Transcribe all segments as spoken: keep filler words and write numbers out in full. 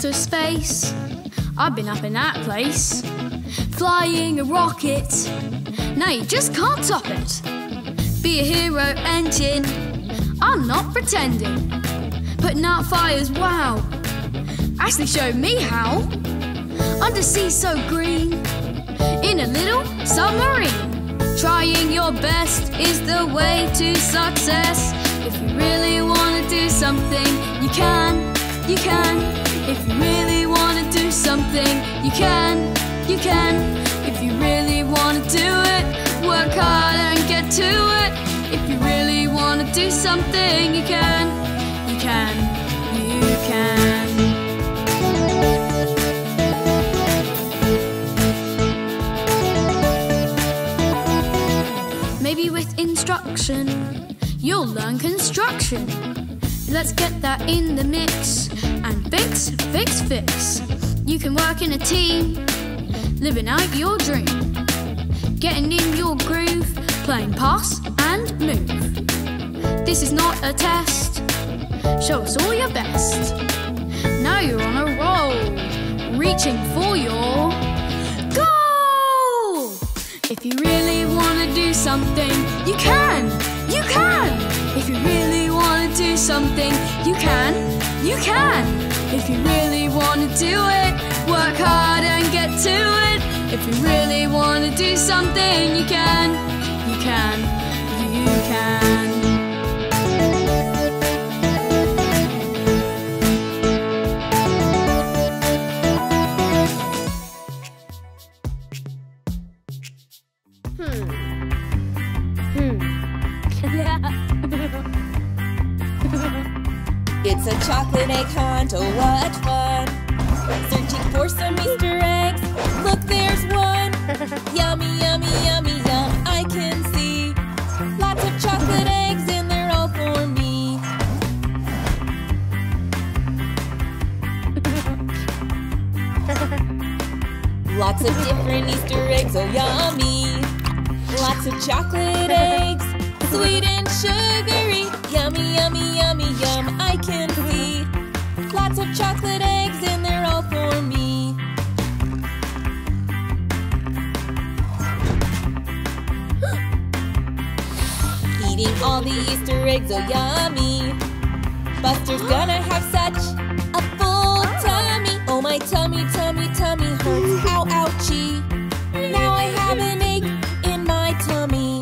To space. I've been up in that place. Flying a rocket. Now you just can't top it. Be a hero engine. I'm not pretending. Putting out fires, wow. Ashley showed me how. Undersea so green. In a little submarine. Trying your best is the way to success. If you really want to do something, you can, you can. If you really want to do something, you can, you can. If you really want to do it, work hard and get to it. If you really want to do something, you can, you can, you can. Maybe with instruction, you'll learn construction. Let's get that in the mix. And fix, fix, fix. You can work in a team, living out your dream, getting in your groove, playing pass and move. This is not a test, show us all your best. Now you're on a roll, reaching for your goal. If you really want to do something, you can, you can. If you really want to do something, you can. You can, if you really want to do it, work hard and get to it. If you really want to do something, you can, you can, you can. Hmm. Hmm. It's a chocolate egg hunt, oh what fun! Searching for some Easter eggs, look there's one! Yummy, yummy, yummy, yum, I can see! Lots of chocolate eggs and they're all for me! Lots of different Easter eggs, oh yummy! Lots of chocolate eggs, sweet and sugary! Yummy, yummy, yummy, yum, I can see. Lots of chocolate eggs and they're all for me. Eating all the Easter eggs, oh yummy. Buster's gonna have such a full tummy. Oh my tummy, tummy, tummy hurts, ow, ouchie. Now I have an egg in my tummy.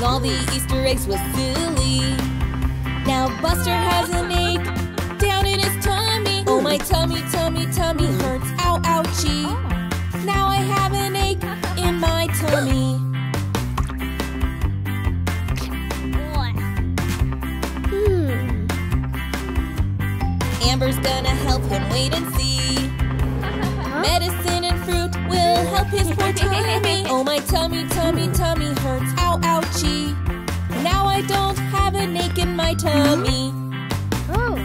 All the Easter eggs was silly. Now Buster has an egg down in his tummy. Oh my tummy, tummy, tummy hurts, ow, ouchie. Now I have an egg in my tummy. Amber's gonna help him wait and see. Medicine and fruit will help his poor tummy. Oh my tummy, tummy, tummy hurts, ow, ouchie. Now I don't have an ache in my tummy. Oh.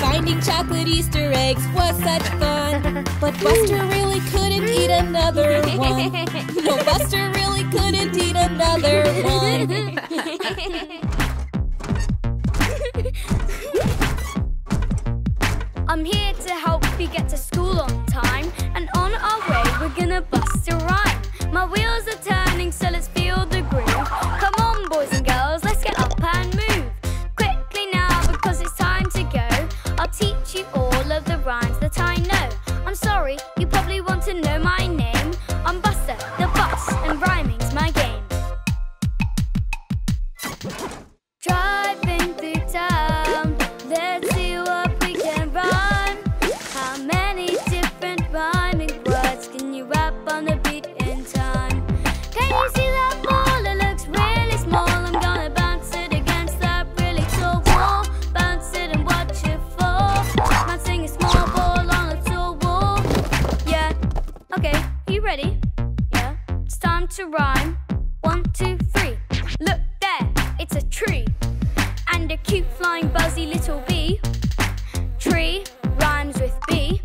Finding chocolate Easter eggs was such fun, but Buster really couldn't eat another one. No, Buster really couldn't eat another one. I'm here to help you get to school on time, and on our way we're gonna bust a rhyme. My wheels are turning, so let's feel the groove. Come on boys and girls, let's get up and move. Quickly now because it's time to go. I'll teach you all of the rhymes that I know. I'm sorry, you You probably want to know my name. I'm Buster the Bus, and rhyming's my game. Driving through town, let's see what we can rhyme. How many different rhyming words can you rap on the beat in time? Can you see that ball? It looks really small. I'm gonna bounce it against that really tall wall. Bounce it and watch it fall. Bouncing a small ball on a tall wall. Yeah, okay, you ready? Yeah, it's time to rhyme. One, two, three. Look there, it's a tree. And a cute flying buzzy little bee. Tree rhymes with bee.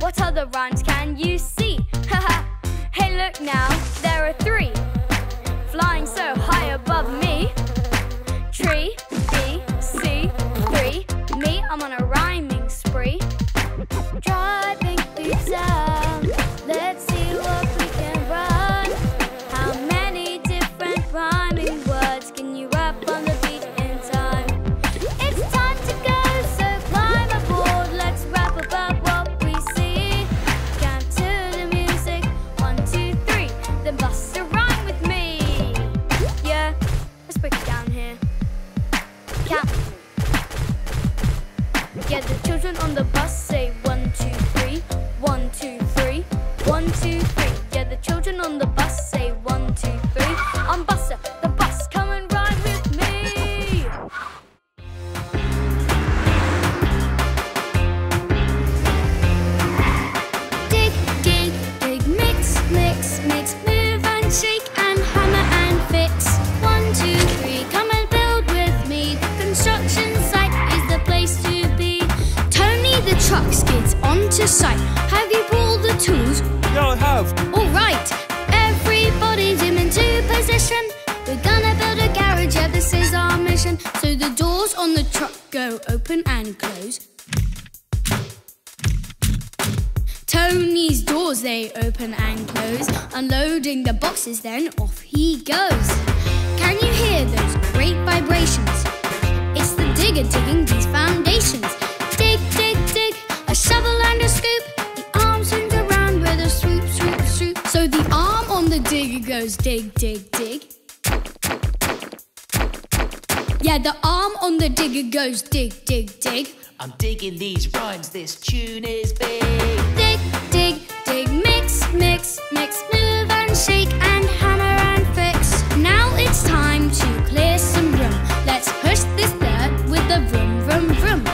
What other rhymes can you see? Haha, hey look now, there are three. Flying so high above me. Tree, bee, sea, three. Me, I'm on a rhyming spree. Driving through town, let's see what we can rhyme. How many different rhyming words can you rap on the beat in time? It's time to go, so climb aboard. Let's rap about what we see. Count to the music, one, two, three. Then bust a rhyme with me. Yeah, let's break it down here. Count. Yeah, the children on the bus say one, two, three. One, two, three. One, two, three. Yeah, the children on the bus say one, two, three. I'm Buster the Bus, come and ride with me. Dig, dig, dig, mix, mix, mix. Move and shake and hammer and fix. One, two, three, come and build with me. Construction site is the place to be. Tony the truck skids onto site. Have you pulled the tools? Yeah, I have. Alright, everybody zoom into position. We're gonna build a garage, yeah, this is our mission. So the doors on the truck go open and close. Tony's doors, they open and close. Unloading the boxes, then off he goes. Can you hear those great vibrations? It's the digger digging these foundations. Dig, dig, dig, a shovel and a scoop. The arm swings around with a swoop, swoop, swoop. So the arm on the digger goes dig, dig, dig. Yeah, the arm on the digger goes dig, dig, dig. I'm digging these rhymes, this tune is big. Dig, dig, dig, mix, mix, mix, move and shake and hammer and fix. Now it's time to clear some room. Let's push this dirt with the vroom, vroom, vroom.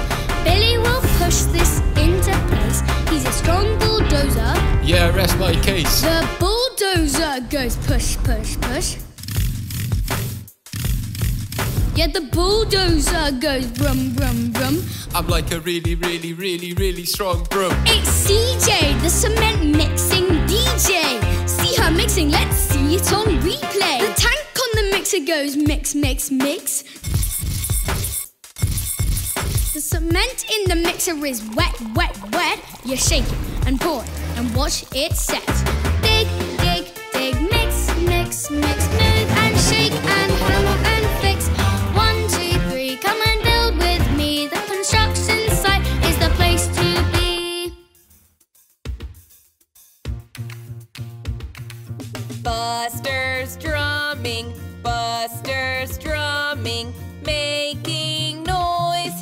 Billy will push this into place. He's a strong bulldozer. Yeah, rest my case. The bulldozer goes push, push, push. Yeah, the bulldozer goes brum, brum, brum. I'm like a really, really, really, really strong broom. It's C J, the cement mixing D J. See her mixing, let's see it on replay. The tank on the mixer goes mix, mix, mix. The cement in the mixer is wet, wet, wet. You shake it and pour it and watch it set. Dig, dig, dig, mix, mix, mix. Move and shake and hammer and fix. Buster's drumming, Buster's drumming, making noise,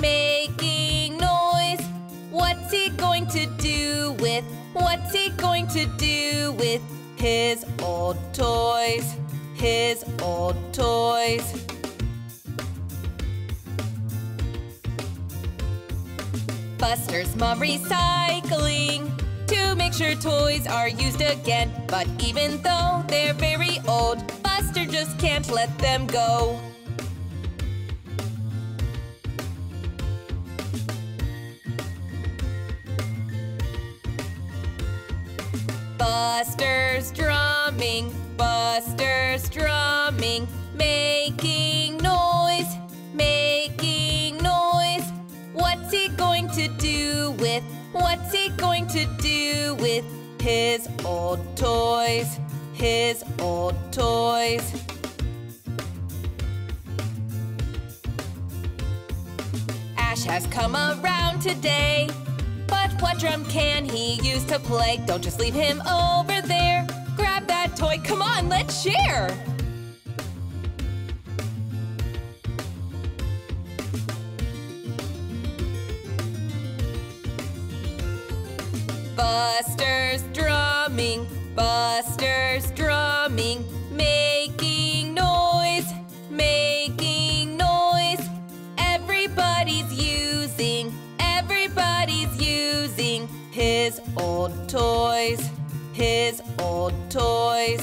making noise. What's he going to do with, what's he going to do with his old toys, his old toys? Buster's mom recycling to make sure toys are used again. But even though they're very old, Buster just can't let them go. Buster's drumming, Buster's drumming, making noise, making noise. What's he going to do with, what's he going to do with his old toys, his old toys? Ash has come around today But what drum can he use to play? Don't just leave him over there. Grab that toy, come on, let's share! Buster's drumming, Buster's drumming, making noise, making noise. Everybody's using, everybody's using his old toys, his old toys.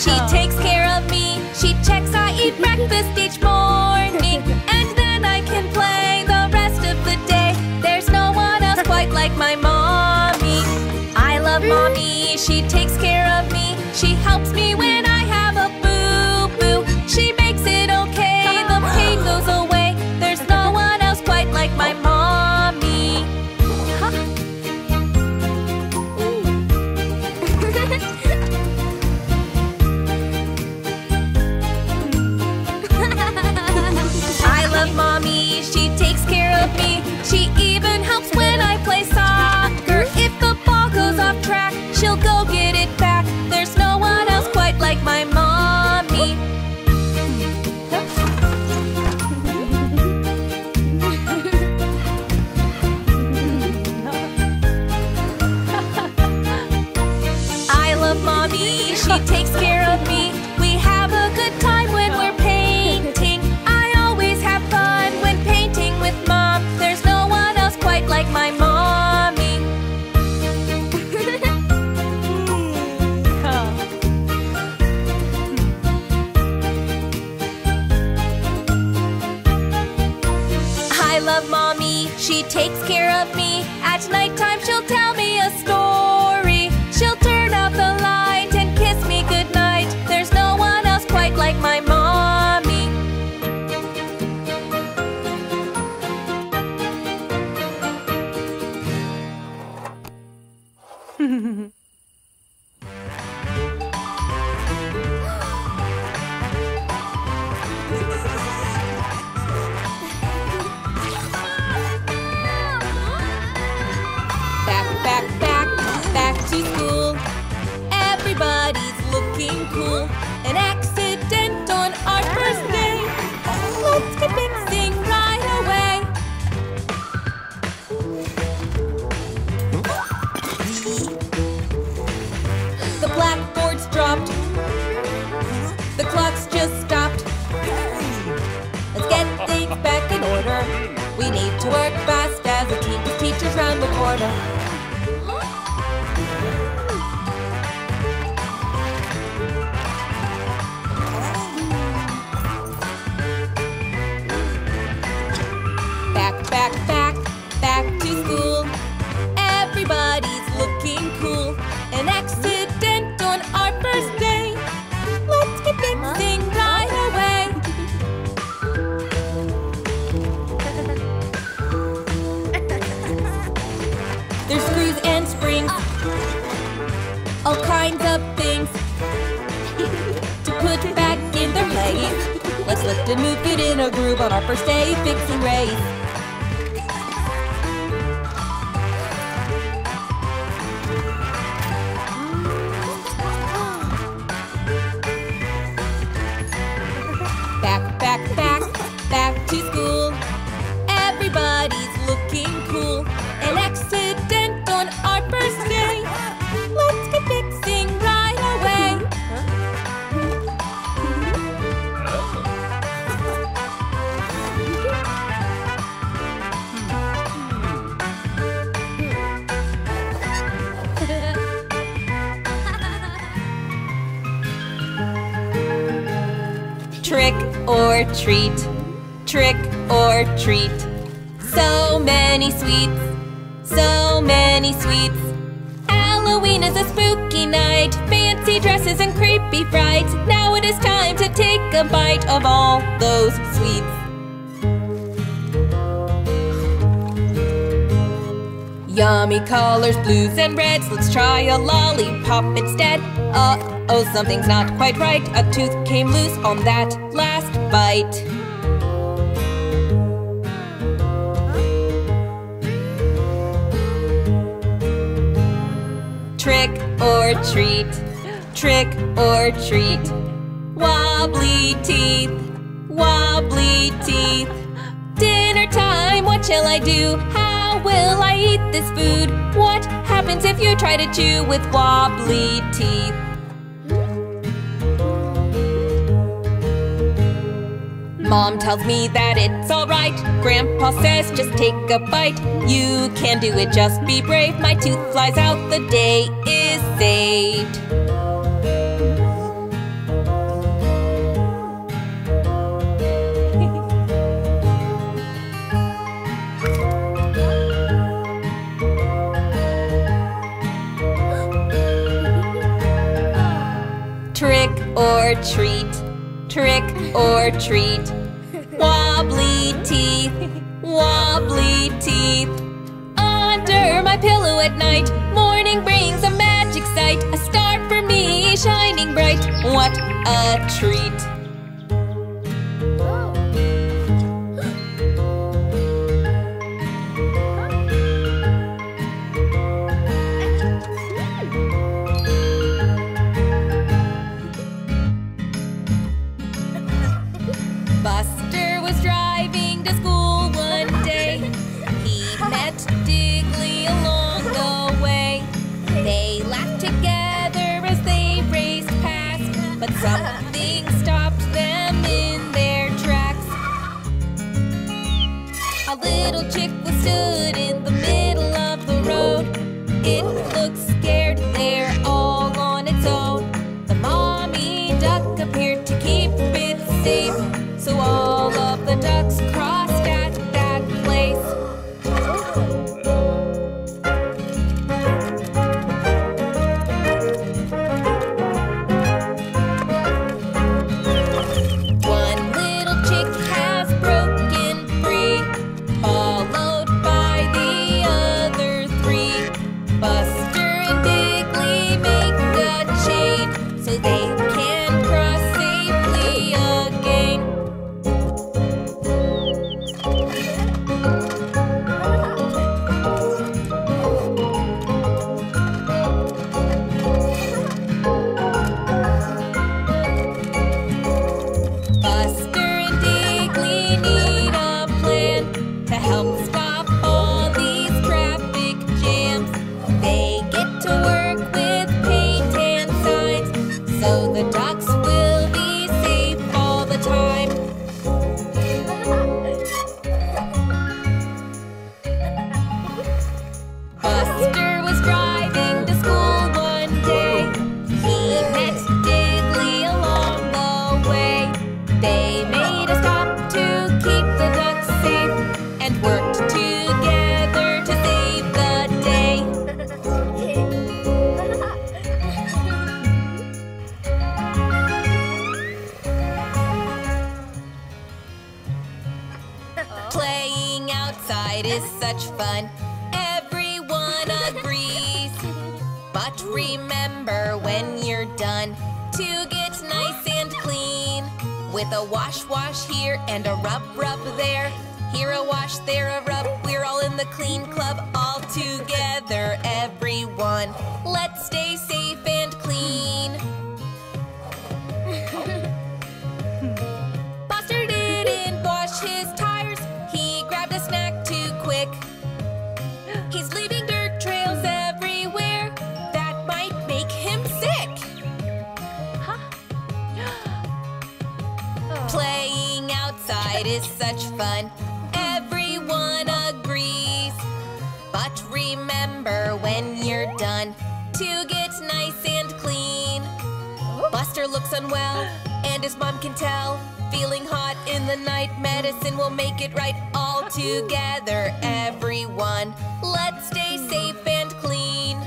She takes care of me. She checks I eat breakfast each morning. And then I can play the rest of the day. There's no one else quite like my mommy. I love mommy. She takes care of me. She helps me when I have a boo-boo. She makes it okay. The pain goes away. There's no one else quite like my mommy. She even helps when I play soccer. If the ball goes off track, she'll go get it back. There's no one else quite like my mommy. I love mommy. She takes care of me. We have a good time when we're painting. I always have fun when painting with mom. There's no like my mommy. I love mommy. She takes care of me. At nighttime she'll tell me a story. She'll turn out the light and kiss me goodnight. There's no one else quite like my mom. We need to work fast as a team, with teachers round the corner. Back, back, back, back to school. Everybody's looking cool. An accident on our first day. Let's get fixing right away. All kinds of things to put back in their place. Let's lift and move it in a groove on our first day fixing race. Back, back, back, back to school. Everybody's looking cool. An accident on our first day. Let's get fixing right away. Trick or treat, trick or treat. So many sweets, so many sweets. Halloween is a spooky night, fancy dresses and creepy frights. Now it is time to take a bite of all those sweets. Yummy colors, blues and reds, let's try a lollipop instead. Uh-oh, something's not quite right, a tooth came loose on that last bite. Trick or treat, trick or treat. Wobbly teeth, wobbly teeth. Dinner time, what shall I do? How will I eat this food? What happens if you try to chew with wobbly teeth? Mom tells me that it's alright. Grandpa says just take a bite. You can do it, just be brave. My tooth flies out, the day is saved. Trick or treat, trick or treat. Wobbly teeth, wobbly teeth. Under my pillow at night, morning brings a magic sight. A star for me, shining bright. What a treat. Something stopped them in their tracks. A little chick was stood in the middle of the road. It looked scared there all on its own. The mommy duck appeared to keep it safe, so all of the ducks crossed at that place. Together, everyone, let's stay safe and clean.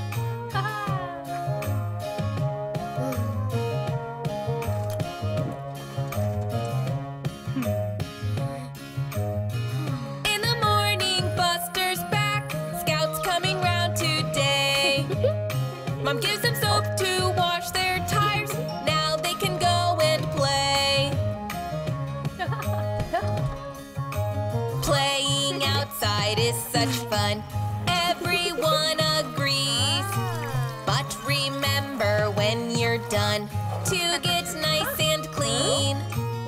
such fun. Everyone agrees. But remember when you're done to get nice and clean.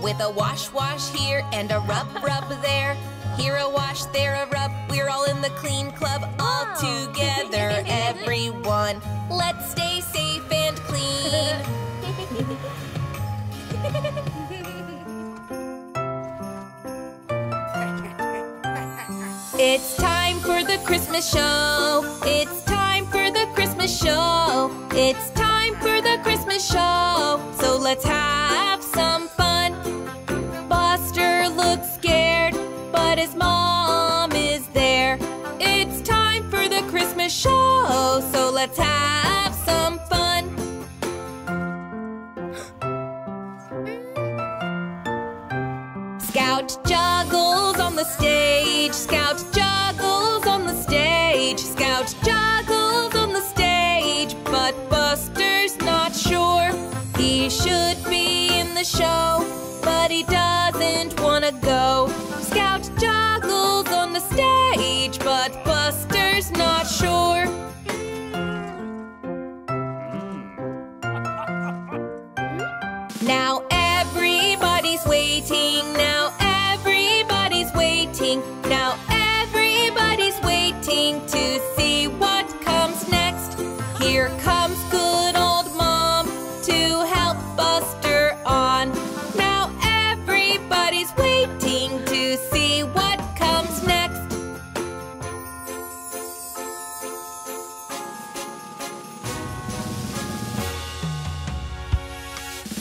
With a wash wash here and a rub rub there. Here a wash, there a rub. We're all in the clean club, all together, everyone. Let's stay safe and clean. It's time for the Christmas show. It's time for the Christmas show. It's time for the Christmas show. So let's have some fun. Buster looks scared, but his mom is there. It's time for the Christmas show. So let's have some fun. Scout juggles on the stage. Scout juggles on the stage. Scout juggles on the stage. But Buster's not sure. He should be in the show, but he doesn't want to go. Scout juggles on the stage, but Buster's not sure. Now everybody's waiting. Now everybody's waiting. Now everybody's waiting to see what comes next. Here comes good old Mom to help Buster on. Now everybody's waiting to see what comes next.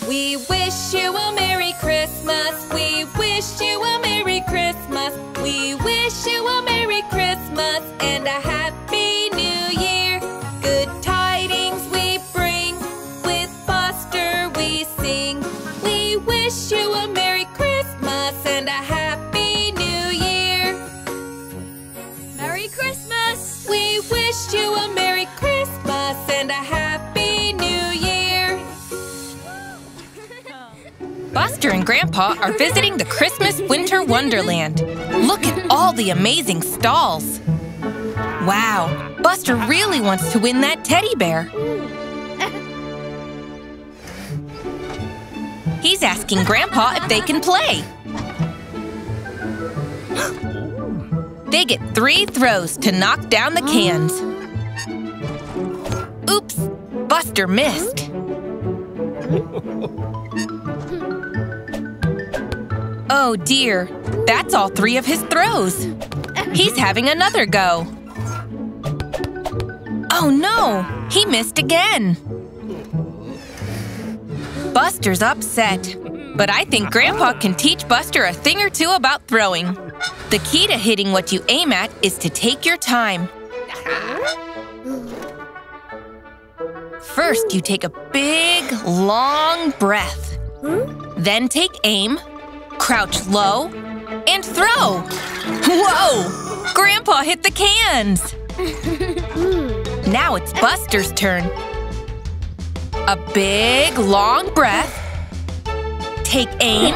We wish you a Merry Christmas. We wish you a Merry Christmas. We wish you a Merry Christmas and a Happy New Year. Good tidings we bring, with Buster we sing. We wish you a Merry Christmas and a Happy New Year. Merry Christmas. We wish you a Merry Christmas and a Happy New Year. Buster and Grandpa are visiting the Christmas Winter Wonderland. Look at all the amazing stalls. Wow, Buster really wants to win that teddy bear. He's asking Grandpa if they can play. They get three throws to knock down the cans. Oops, Buster missed. Oh dear, that's all three of his throws. He's having another go. Oh no, he missed again. Buster's upset, but I think Grandpa can teach Buster a thing or two about throwing. The key to hitting what you aim at is to take your time. First, you take a big, long breath. Then take aim. Crouch low and throw! Whoa! Grandpa hit the cans! Now it's Buster's turn. A big, long breath. Take aim.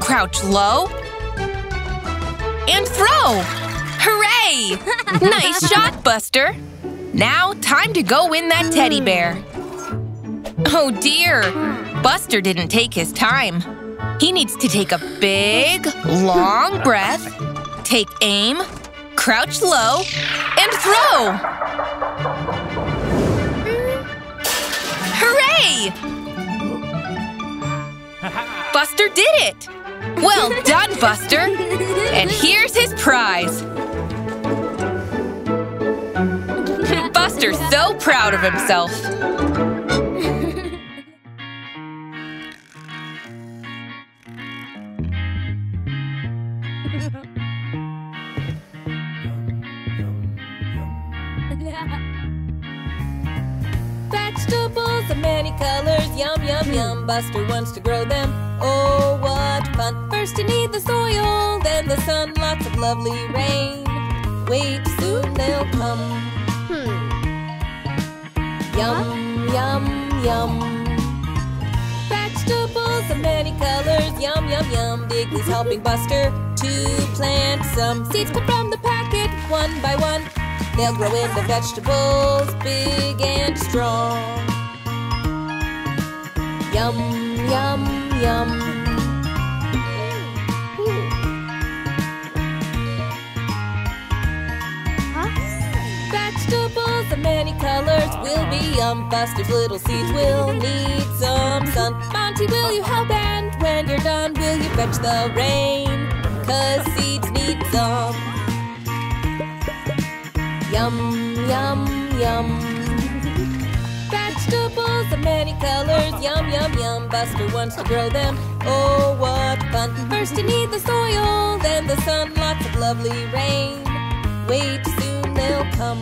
Crouch low. And throw! Hooray! Nice shot, Buster! Now, time to go win that teddy bear. Oh dear! Buster didn't take his time. He needs to take a big, long breath, take aim, crouch low, and throw! Hooray! Buster did it! Well done, Buster! And here's his prize! Buster's so proud of himself! Vegetables of many colors, yum, yum, yum. Buster wants to grow them, oh, what fun. First you need the soil, then the sun, lots of lovely rain. Wait, soon they'll come. Hmm. Yum, yum, yum. Vegetables of many many colors. Yum, yum, yum. Digby's helping Buster to plant some seeds. Come from the packet one by one. They'll grow into vegetables big and strong. Yum, yum, yum. Vegetables of many colors will be yum. Buster's little seeds will need some sun. Monty, will you help? And when you're done, will you fetch the rain? 'Cause seeds need some. Yum, yum, yum. Vegetables of many colors. Yum, yum, yum. Buster wants to grow them. Oh, what fun. First you need the soil, then the sun. Lots of lovely rain. Wait, soon they'll come.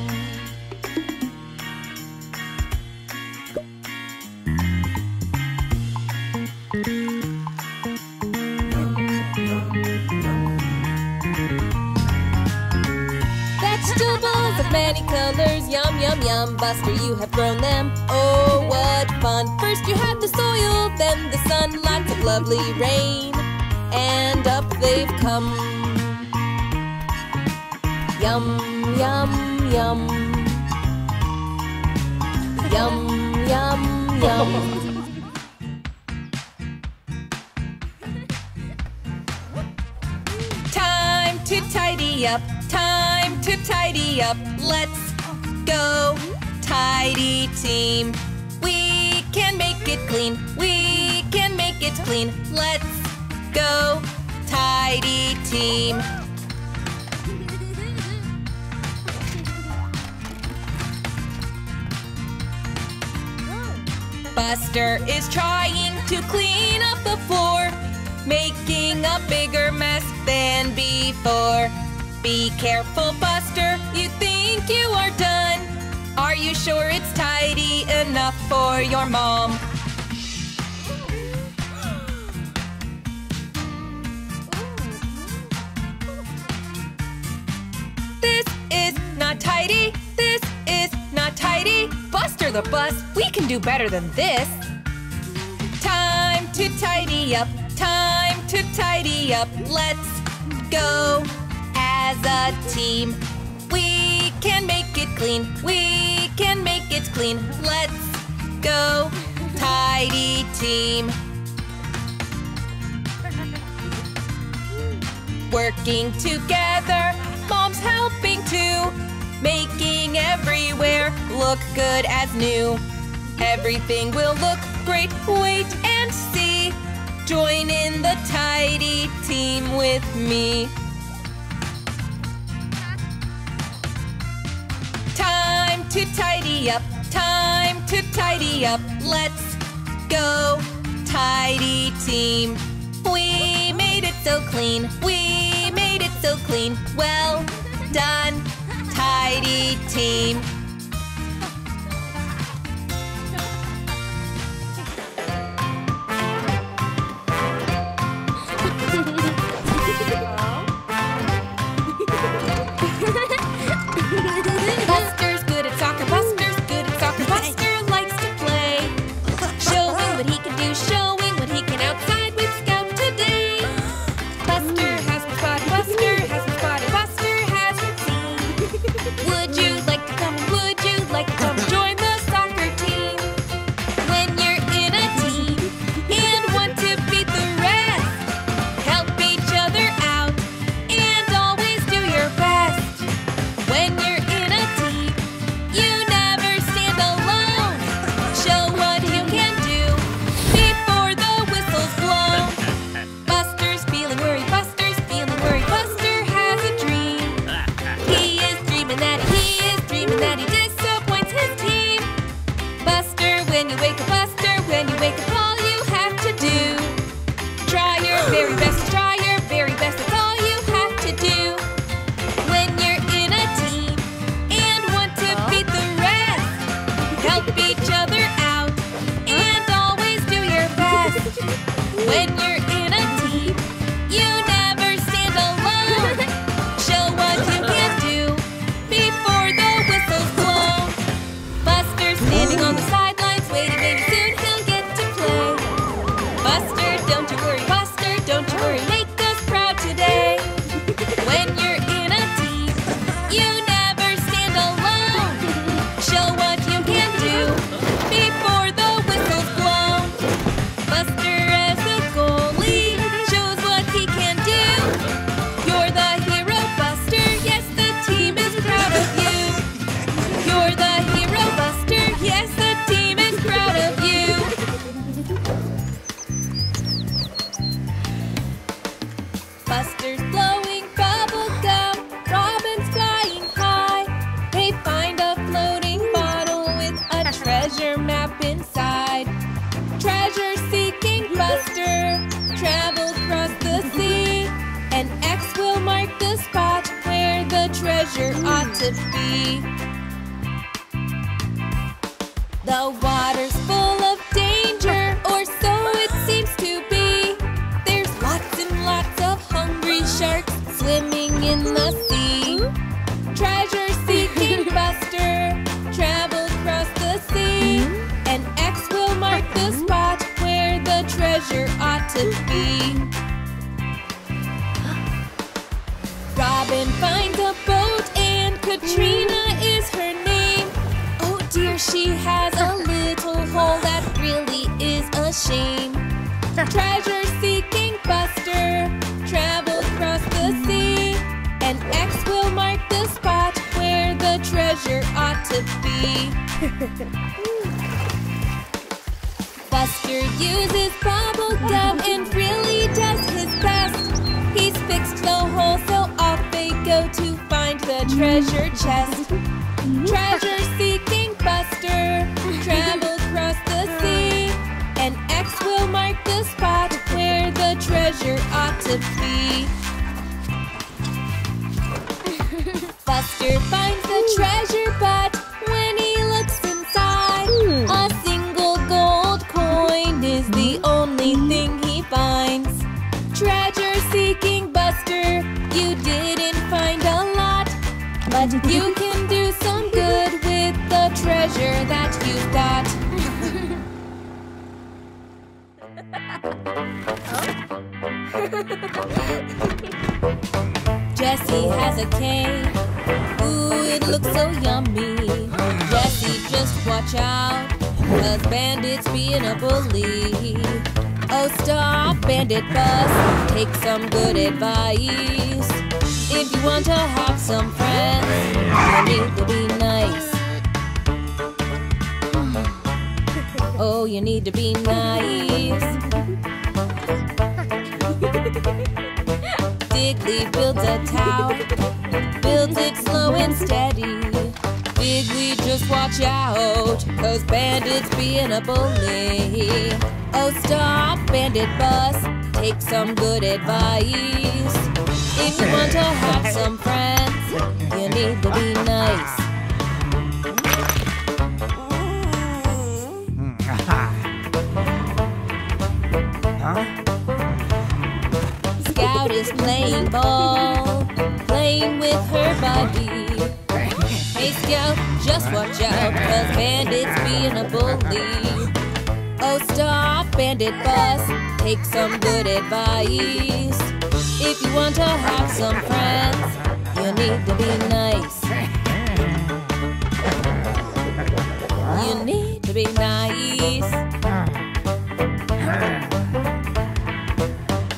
Vegetables of many colors, yum, yum, yum. Buster, you have grown them. Oh, what fun. First you had the soil, then the sun. Lots of lovely rain, and up they've come. Yum, yum, yum. Yum, yum, yum. Time to tidy up, time to tidy up. Let's go, tidy team. We can make it clean, we can make it clean. Let's go, tidy team. Buster is trying to clean up the floor, making a bigger mess than before. Be careful, Buster, you think you are done. Are you sure it's tidy enough for your mom? This is not tidy, this is not tidy. Buster the bus, we can do better than this. Time to tidy up, time to tidy up. Let's go as a team. We can make it clean, we can make it clean. Let's go, tidy team. Working together, mom's helping too, making everywhere look good as new. Everything will look great, wait and see. Join in the tidy team with me. Time to tidy up, time to tidy up. Let's go, tidy team. We made it so clean, we made it so clean. Well done, tidy team. Buster's good at soccer, Buster's good at soccer, Buster likes to play. Showing what he can do, showing what he can outside with Scout today. Buster has been spotted, Buster has been spotted, Buster has been seen. Would you like to come, would you like to come join the soccer team? When you're in a team and want to beat the rest, help each other out and always do your best. When you're on the sidelines, waiting, maybe soon he'll get to play. Buster Don't you worry, Buster, don't you worry, make us proud today. When you're in a team, you never stand alone. Show what you can do before the whistle's blown. Buster as a goalie shows what he can do. You're the hero, Buster, yes, the team is proud of you. You're the hero, Buster, yes, the team is proud of you. Buster's blowing bubble gum, Robin's flying high. They find a floating bottle with a treasure map inside. Treasure-seeking Buster travels across the sea. An X will mark the spot where the treasure ought to be. The water's full of danger, or so it seems to be. There's lots and lots of hungry sharks swimming in the sea. Treasure-seeking Buster travels across the sea. An X will mark the spot where the treasure ought to be. Robin finds a boat and Katrina is her name. Oh dear, she has a little hole that really is a shame. Treasure-seeking Buster travels across the sea. An X will mark the spot where the treasure ought to be. Buster uses bubble gum and really does his best. He's fixed the hole, so off they go to find the treasure chest. Treasure-seeking Buster travels across the sea. An X will mark the spot where the treasure ought to be. Buster finds the treasure, but when he looks inside, a single gold coin is the only thing he finds. Treasure-seeking Buster, you didn't find a lot, but you can do some good with the treasure that you've got. Jessie has a cake. Ooh, it looks so yummy. Jessie, just watch out, 'cause Bandit's being a bully. Oh, stop, Bandit Bus, take some good advice. If you want to have some friends, you need to be nice. Oh, you need to be nice. Wiggly builds a tower, builds it slow and steady. Wiggly, just watch out, 'cause Bandit's being a bully. Oh, stop, Bandit Bus, take some good advice. If you want to have some friends, you need to be nice. Scout is playing ball, playing with her buddy. Hey Scout, just watch out, 'cause Bandit's being a bully. Oh stop, Bandit Bus, take some good advice. If you want to have some friends, you need to be nice. You need to be nice.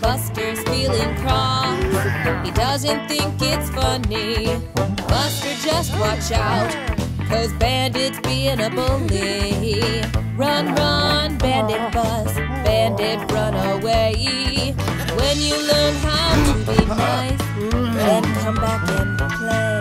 Buster's feeling cross, he doesn't think it's funny. Buster, just watch out, 'cause Bandit's being a bully. Run, run, Bandit Bus, Bandit run away. When you learn how to be nice, then come back and play.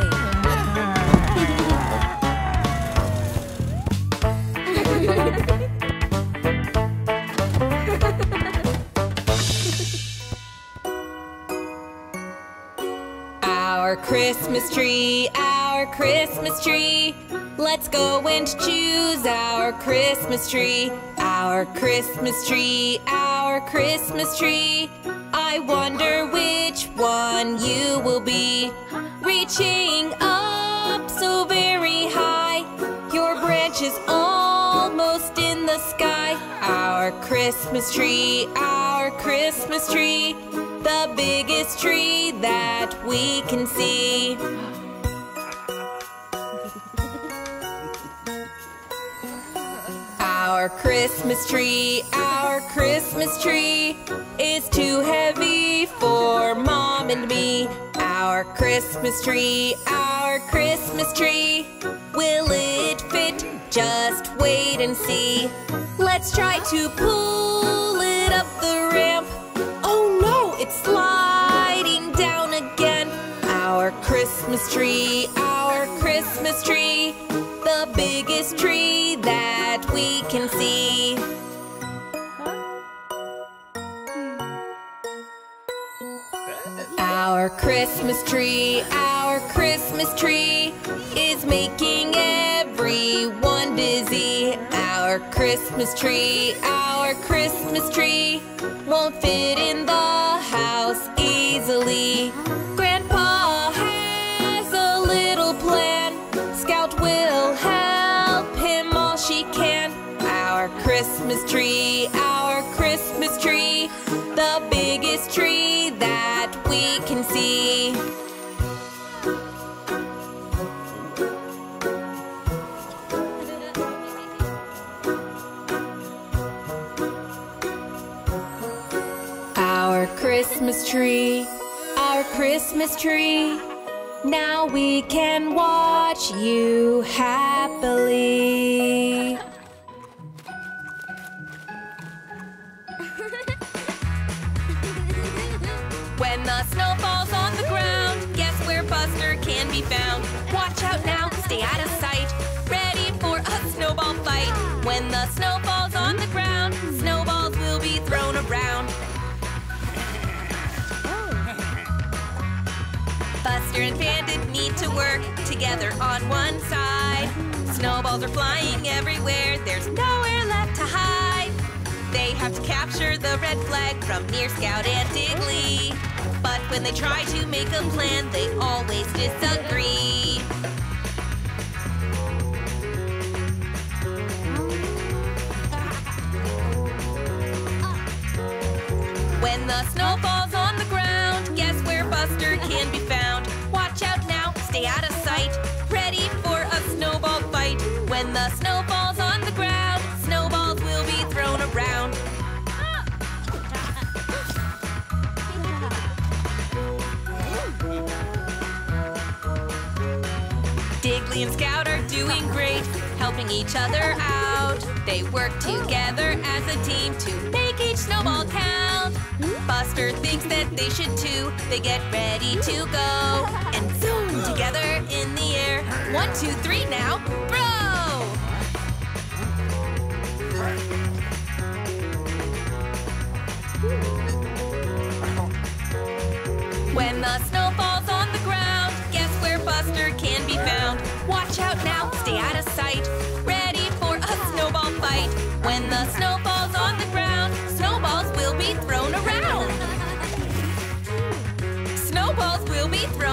Our Christmas tree, our Christmas tree. Let's go and choose our Christmas tree. Our Christmas tree, our Christmas tree. I wonder which one you will be. Reaching up so very high, your branch is almost in the sky. Our Christmas tree, our our Christmas tree, the biggest tree that we can see. Our Christmas tree, our Christmas tree is too heavy for Mom and me. Our Christmas tree, our Christmas tree, will it fit? Just wait and see. Let's try to pull it up the ramp. Oh no, it's sliding down again. Our Christmas tree, our Christmas tree, the biggest tree that we can see. Our Christmas tree, our Christmas tree is making everyone dizzy. Our Christmas tree, our Christmas tree won't fit in the house easily. Grandpa has a little plan. Scout will help him all she can. Our Christmas tree, our Christmas tree, the biggest tree that we can see. Our Christmas tree, our Christmas tree, now we can watch you happily. When the snow falls on the ground, guess where Buster can be found. Watch out now, stay out of sight, ready for a snowball fight. When the snow falls on the ground, snowballs will be thrown around. Buster and Bandit need to work together on one side. Snowballs are flying everywhere, there's nowhere left to hide. They have to capture the red flag from Near Scout and Diggly. But when they try to make a plan, they always disagree. When the snow falls on the ground, guess where Buster can be found. Watch out now, stay out of sight, ready for a snowball fight. When the snow falls on the ground, snowballs will be thrown around. Diggly and Scout are doing great, helping each other out. They work together as a team to make each snowball count. Buster thinks that they should too. They get ready to go and zoom together in the air. One, two, three, now throw! When the snow falls on the ground, guess where Buster can be found. Watch out now, stay out of sight, ready for a snowball fight. When the snow falls on the ground, snowballs will be thrown around. Snowballs will be thrown.